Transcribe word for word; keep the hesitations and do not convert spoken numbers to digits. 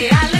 reales.